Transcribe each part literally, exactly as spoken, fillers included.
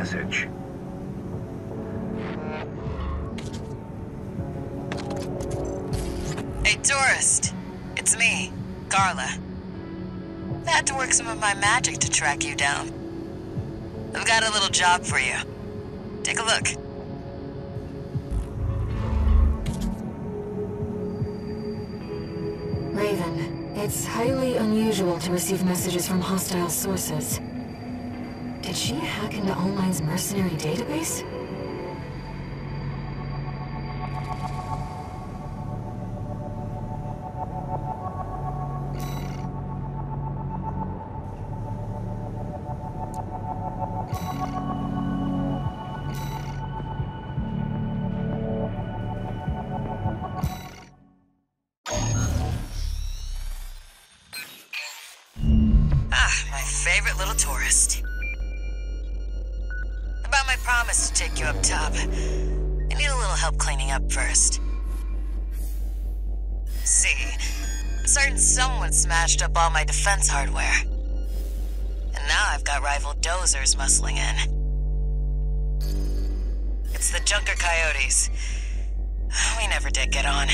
message. Hey, tourist. It's me, Carla. I had to work some of my magic to track you down. I've got a little job for you. Take a look. Raven, it's highly unusual to receive messages from hostile sources. Did she hack into Online's mercenary database? Favorite little tourist. About my promise to take you up top, I need a little help cleaning up first. See, a certain someone smashed up all my defense hardware. And now I've got rival dozers muscling in. It's the Junker Coyotes. We never did get on.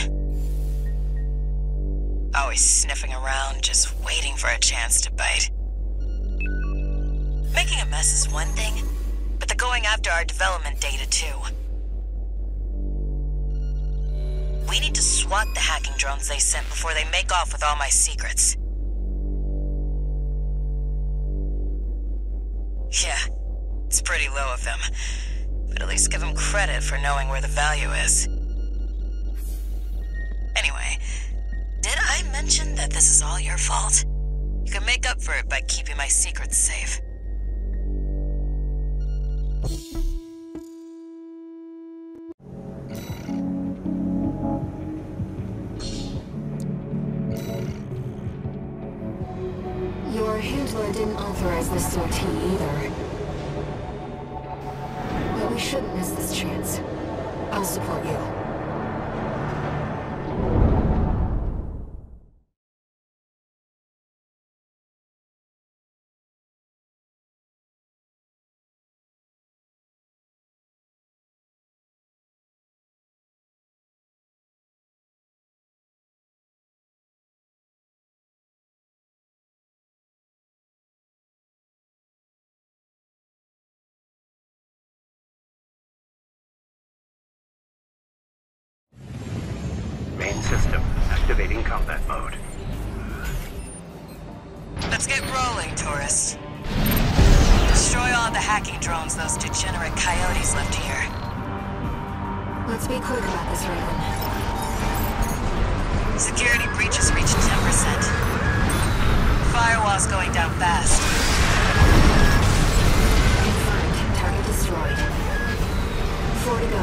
Always sniffing around, just waiting for a chance to bite. Making a mess is one thing, but they're going after our development data too. We need to swat the hacking drones they sent before they make off with all my secrets. Yeah, it's pretty low of them, but at least give them credit for knowing where the value is. Anyway, did I mention that this is all your fault? You can make up for it by keeping my secrets safe. Your handler didn't authorize this sortie either. But we shouldn't miss this chance. I'll support you. System activating combat mode. Let's get rolling, tourists. Destroy all the hacking drones those degenerate coyotes left here. Let's be quick about this, Raven. Security breaches reached ten percent. Firewall's going down fast. Confirmed. Target destroyed. Four to go.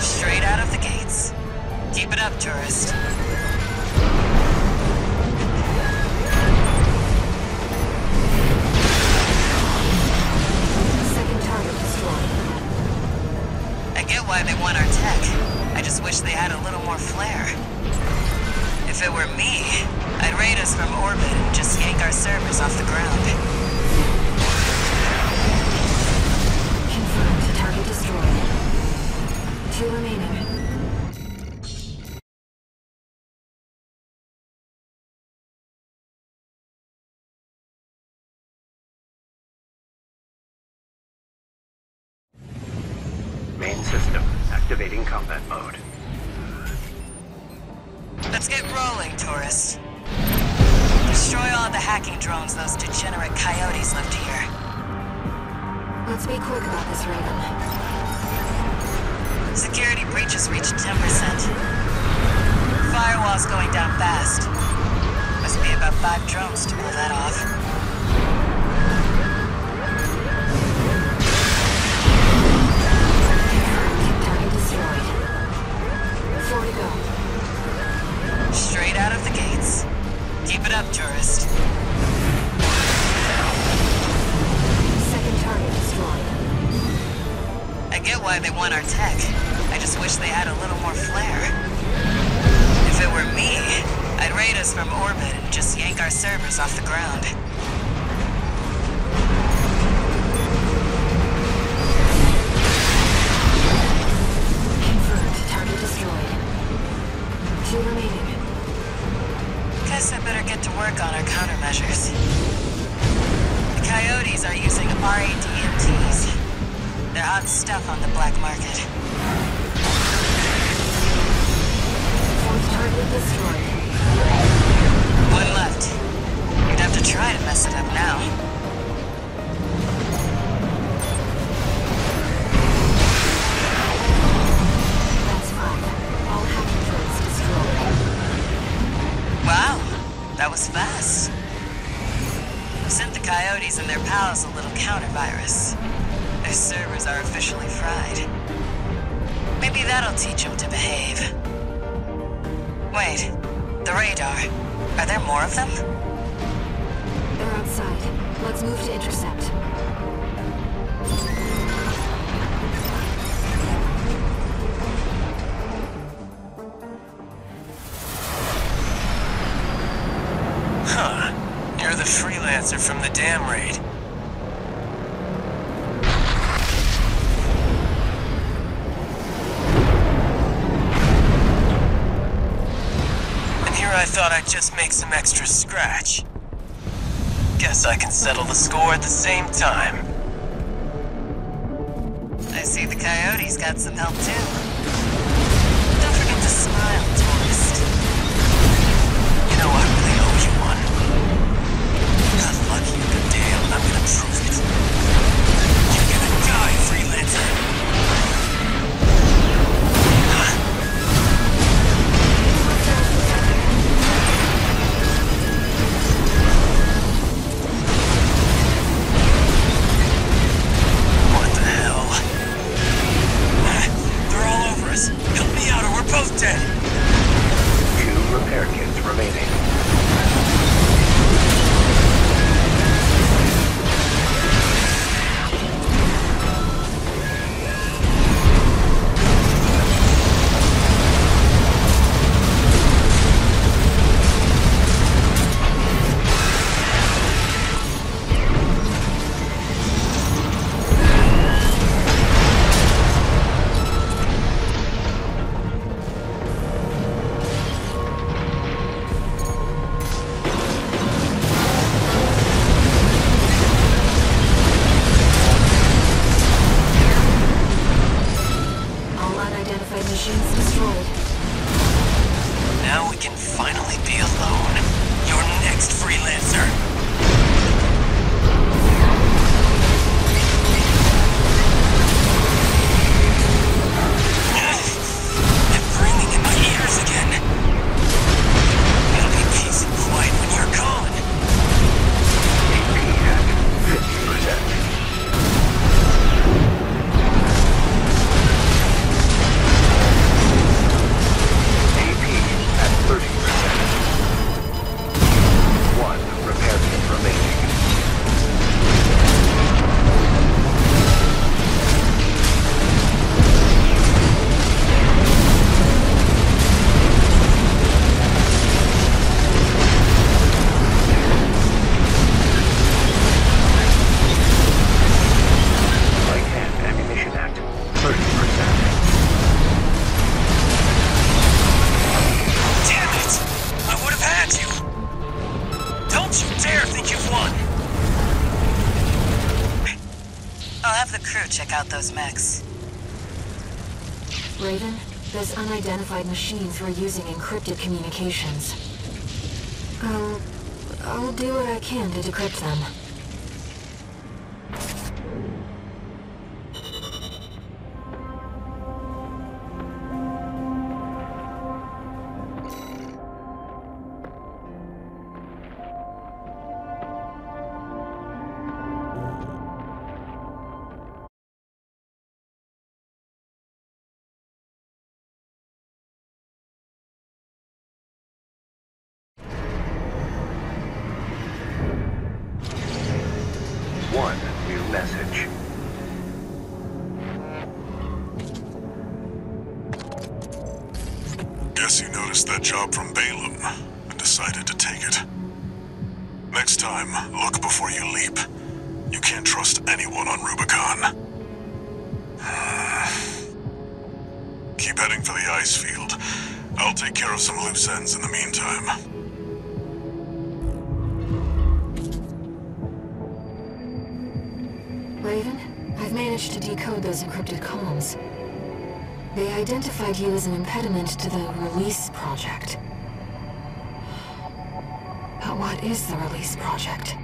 Straight out of the gates. Keep it up, tourist. Second target destroyed. I get why they want our tech. I just wish they had a little more flair. If it were me, I'd raid us from orbit and just yank our servers off the ground. Confirmed. Target destroyed. Two remaining. System activating combat mode. Let's get rolling, tourists. Destroy all the hacking drones those degenerate coyotes left here. Let's be quick about this, Raven. Security breaches reached ten percent. Firewall's going down fast. Must be about five drones to pull that off. Straight out of the gates. Keep it up, tourist. Second target destroyed. I get why they want our tech. I just wish they had a little more flair. If it were me, I'd raid us from orbit and just yank our servers off the ground. hot stuff on the black market. Fortunately destroyed. One left. You'd have to try to mess it up now. That's fine. All happy droids destroyed. Wow, that was fast. We sent the Coyotes and their pals a little counter-virus. Their servers are officially fried. Maybe that'll teach them to behave. Wait, the radar. Are there more of them? They're outside. Let's move to intercept. Huh. You're the freelancer from the damn raid. I thought I'd just make some extra scratch. Guess I can settle the score at the same time. I see the Coyotes got some help too. Don't forget to smile, Taurus. You know, I really owe you one. Got lucky in the damn, I'm gonna prove it. You're gonna die, freelancer! Mechs. Raven, there's unidentified machines who are using encrypted communications. I'll... I'll do what I can to decrypt them. Guess you noticed that job from Balam and decided to take it. Next time, look before you leap. You can't trust anyone on Rubicon. Keep heading for the ice field. I'll take care of some loose ends in the meantime. managed to decode those encrypted comms. They identified you as an impediment to the Release Project. But what is the Release Project?